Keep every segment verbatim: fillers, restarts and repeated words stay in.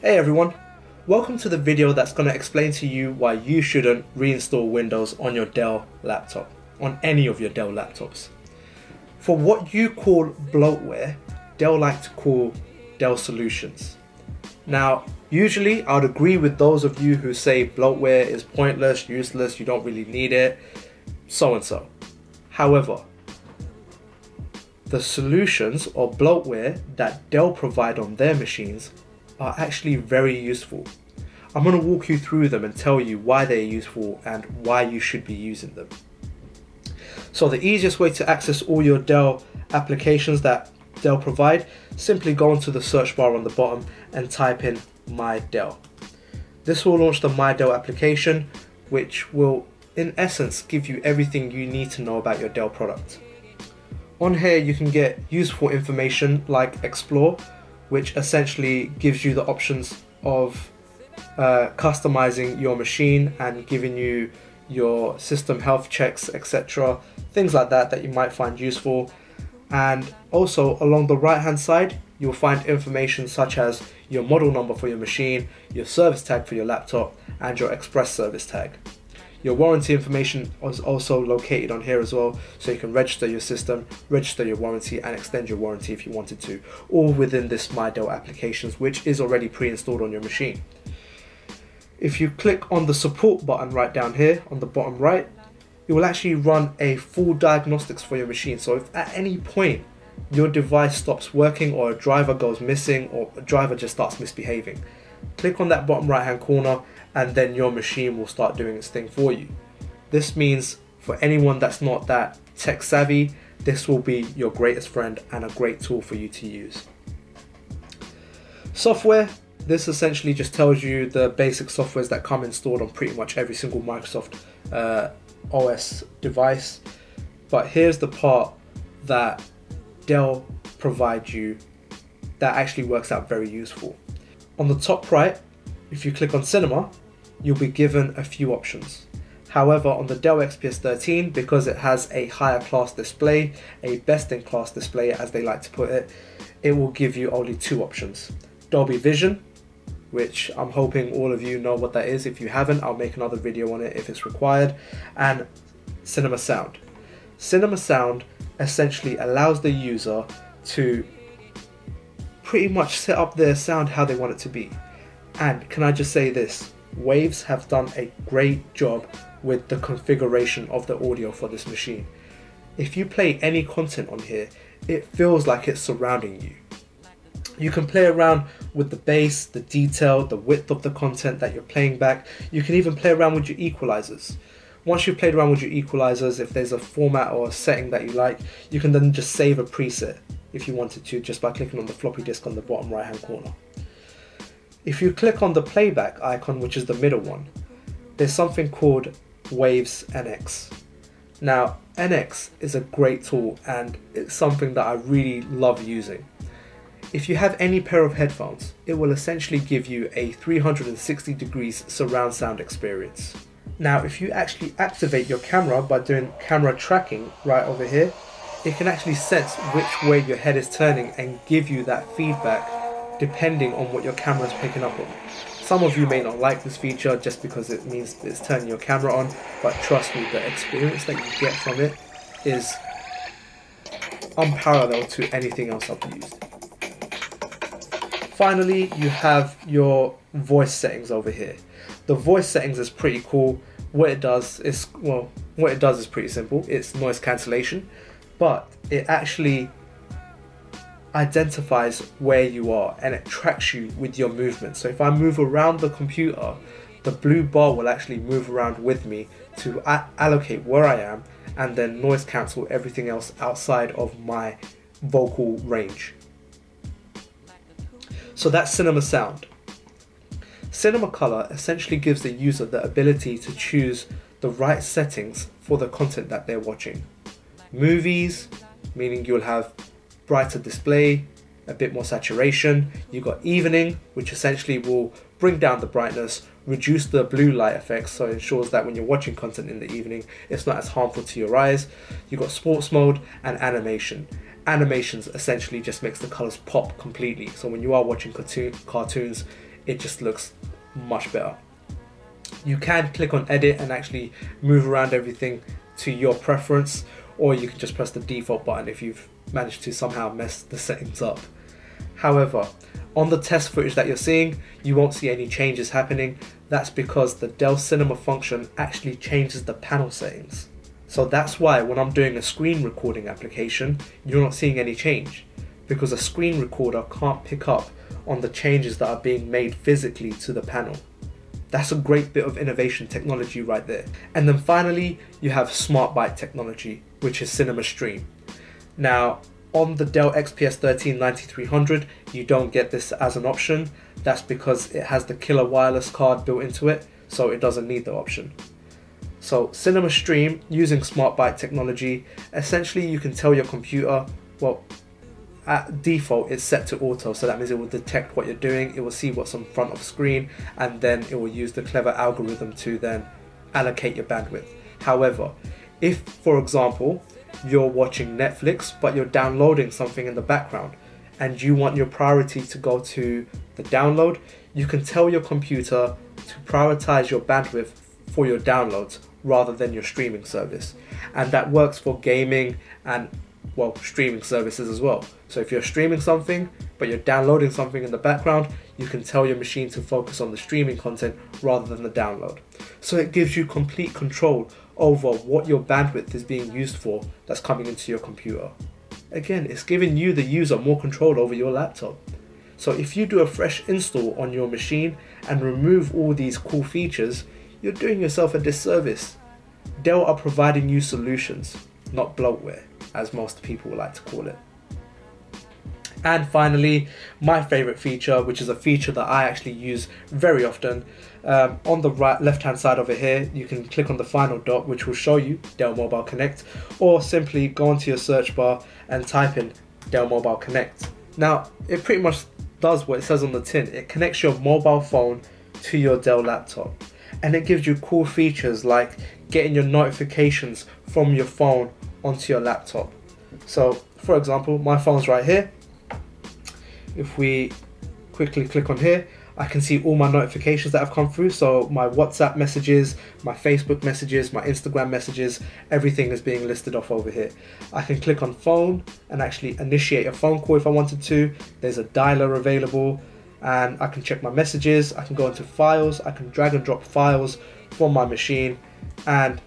Hey everyone, welcome to the video that's going to explain to you why you shouldn't reinstall Windows on your Dell laptop, on any of your Dell laptops. For what you call bloatware, Dell like to call Dell solutions. Now, usually I'd agree with those of you who say bloatware is pointless, useless, you don't really need it, so and so. However, the solutions or bloatware that Dell provide on their machines are actually very useful. I'm going to walk you through them and tell you why they're useful and why you should be using them. So the easiest way to access all your Dell applications that Dell provide, simply go into the search bar on the bottom and type in My Dell. This will launch the My Dell application, which will in essence give you everything you need to know about your Dell product. On here you can get useful information like Explore, which essentially gives you the options of uh, customizing your machine and giving you your system health checks, et cetera. Things like that that you might find useful. And also along the right hand side, you'll find information such as your model number for your machine, your service tag for your laptop, and your express service tag. Your warranty information is also located on here as well, so you can register your system, register your warranty, and extend your warranty if you wanted to, all within this My Dell applications, which is already pre-installed on your machine. If you click on the support button right down here on the bottom right, it will actually run a full diagnostics for your machine. So if at any point your device stops working or a driver goes missing or a driver just starts misbehaving, click on that bottom right hand corner and then your machine will start doing its thing for you. This means for anyone that's not that tech savvy, this will be your greatest friend and a great tool for you to use. Software, this essentially just tells you the basic softwares that come installed on pretty much every single Microsoft uh, O S device. But here's the part that Dell provides you that actually works out very useful. On the top right, if you click on Cinema, you'll be given a few options. However, on the Dell X P S thirteen, because it has a higher class display, a best-in-class display as they like to put it, it will give you only two options. Dolby Vision, which I'm hoping all of you know what that is. If you haven't, I'll make another video on it if it's required. And Cinema Sound. Cinema Sound essentially allows the user to pretty much set up their sound how they want it to be. And can I just say this, Waves have done a great job with the configuration of the audio for this machine. If you play any content on here, it feels like it's surrounding you. You can play around with the bass, the detail, the width of the content that you're playing back. You can even play around with your equalizers. Once you've played around with your equalizers, if there's a format or a setting that you like, you can then just save a preset if you wanted to, just by clicking on the floppy disk on the bottom right hand corner. If you click on the playback icon, which is the middle one, there's something called Waves N X. Now, N X is a great tool and it's something that I really love using. If you have any pair of headphones, it will essentially give you a three hundred sixty degrees surround sound experience. Now, if you actually activate your camera by doing camera tracking right over here, it can actually sense which way your head is turning and give you that feedback depending on what your camera is picking up on. Some of you may not like this feature just because it means it's turning your camera on, but trust me, the experience that you get from it is unparalleled to anything else I've used. Finally, you have your voice settings over here. The voice settings is pretty cool. What it does is, well, what it does is pretty simple. It's noise cancellation, but it actually identifies where you are and it tracks you with your movement. So if I move around the computer, the blue bar will actually move around with me to allocate where I am and then noise cancel everything else outside of my vocal range. So that's Cinema Sound. Cinema Color essentially gives the user the ability to choose the right settings for the content that they're watching. Movies, meaning you'll have brighter display, a bit more saturation. You've got evening, which essentially will bring down the brightness, reduce the blue light effects, so it ensures that when you're watching content in the evening, it's not as harmful to your eyes. You've got sports mode and animation. Animations essentially just makes the colors pop completely. So when you are watching cartoons, it just looks much better. You can click on edit and actually move around everything to your preference, or you can just press the default button if you've managed to somehow mess the settings up. However, on the test footage that you're seeing, you won't see any changes happening. That's because the Dell Cinema function actually changes the panel settings. So that's why when I'm doing a screen recording application, you're not seeing any change, because a screen recorder can't pick up on the changes that are being made physically to the panel. That's a great bit of innovation technology right there. And then finally, you have Smart Byte technology, which is Cinema Stream. Now, on the Dell X P S thirteen ninety-three hundred, you don't get this as an option. That's because it has the killer wireless card built into it, so it doesn't need the option. So Cinema Stream, using Smart Byte technology, essentially you can tell your computer, well, at default it's set to auto, so that means it will detect what you're doing, it will see what's on front of screen, and then it will use the clever algorithm to then allocate your bandwidth. However, if, for example, you're watching Netflix but you're downloading something in the background and you want your priority to go to the download, you can tell your computer to prioritize your bandwidth for your downloads rather than your streaming service, and that works for gaming and, well, streaming services as well. So if you're streaming something but you're downloading something in the background, you can tell your machine to focus on the streaming content rather than the download. So it gives you complete control over what your bandwidth is being used for that's coming into your computer. Again, it's giving you, the user, more control over your laptop. So if you do a fresh install on your machine and remove all these cool features, you're doing yourself a disservice. Dell are providing you solutions, not bloatware, as most people like to call it. And finally, my favorite feature, which is a feature that I actually use very often, um, on the right left hand side over here, you can click on the final dot, which will show you Dell Mobile Connect, or simply go onto your search bar and type in Dell Mobile Connect. Now, it pretty much does what it says on the tin. It connects your mobile phone to your Dell laptop, and it gives you cool features like getting your notifications from your phone onto your laptop. So, for example, my phone's right here. If we quickly click on here, I can see all my notifications that have come through. So my WhatsApp messages, my Facebook messages, my Instagram messages, everything is being listed off over here. I can click on phone and actually initiate a phone call if I wanted to. There's a dialer available, and I can check my messages. I can go into files. I can drag and drop files from my machine. And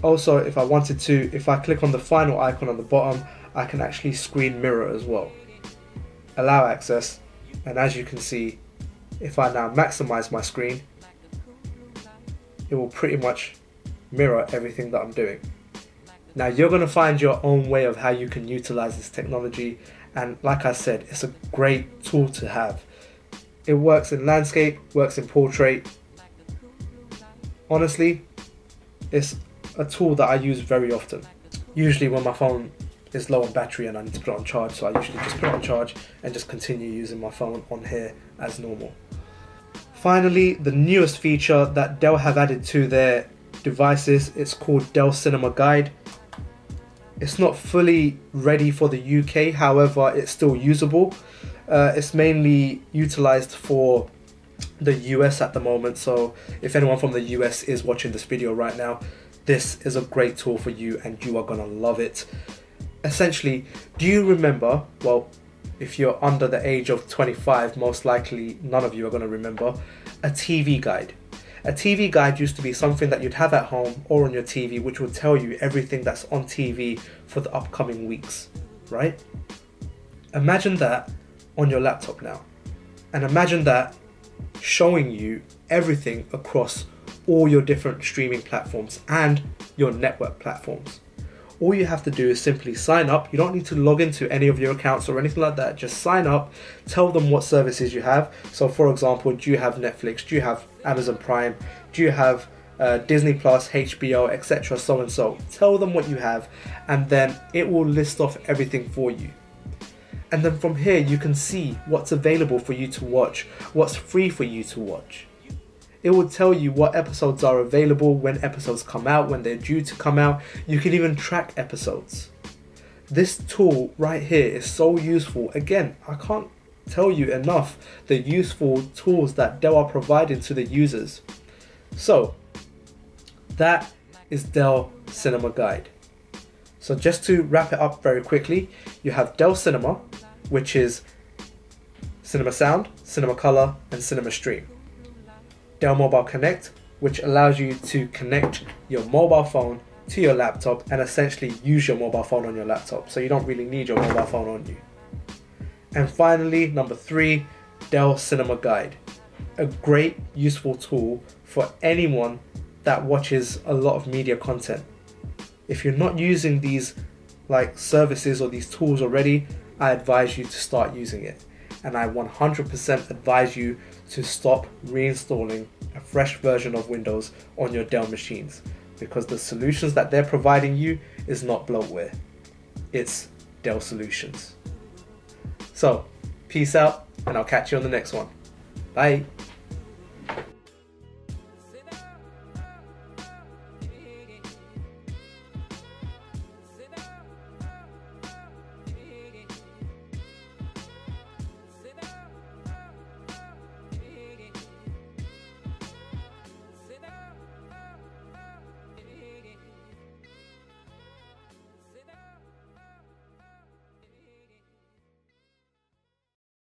also, if I wanted to, if I click on the final icon on the bottom, I can actually screen mirror as well. Allow access, and as you can see, if I now maximize my screen, it will pretty much mirror everything that I'm doing. Now, you're going to find your own way of how you can utilize this technology, and like I said, it's a great tool to have. It works in landscape, works in portrait. Honestly, it's a tool that I use very often. Usually when my phone is low on battery and I need to put it on charge, so I usually just put it on charge and just continue using my phone on here as normal. Finally, the newest feature that Dell have added to their devices, it's called Dell Cinema Guide. It's not fully ready for the U K, however, it's still usable. Uh, it's mainly utilized for the U S at the moment, so if anyone from the U S is watching this video right now, this is a great tool for you and you are gonna love it. Essentially, do you remember, well, if you're under the age of twenty-five, most likely none of you are gonna remember, a T V guide. A T V guide used to be something that you'd have at home or on your T V, which would tell you everything that's on T V for the upcoming weeks, right? Imagine that on your laptop now. And imagine that showing you everything across all your different streaming platforms and your network platforms. All you have to do is simply sign up. You don't need to log into any of your accounts or anything like that. Just sign up, tell them what services you have. So for example, do you have Netflix? Do you have Amazon Prime? Do you have uh, Disney Plus, H B O, et cetera, so and so? Tell them what you have, and then it will list off everything for you. And then from here, you can see what's available for you to watch, what's free for you to watch. It will tell you what episodes are available, when episodes come out, when they're due to come out. You can even track episodes. This tool right here is so useful. Again, I can't tell you enough the useful tools that Dell are providing to the users. So that is Dell Cinema Guide. So just to wrap it up very quickly, you have Dell Cinema, which is Cinema Sound, Cinema Color, and Cinema Stream. Dell Mobile Connect, which allows you to connect your mobile phone to your laptop and essentially use your mobile phone on your laptop, so you don't really need your mobile phone on you. And finally, number three, Dell Cinema Guide, a great useful tool for anyone that watches a lot of media content. If you're not using these like services or these tools already, I advise you to start using it. And I one hundred percent advise you to stop reinstalling a fresh version of Windows on your Dell machines, because the solutions that they're providing you is not bloatware, it's Dell solutions. So peace out, and I'll catch you on the next one. Bye.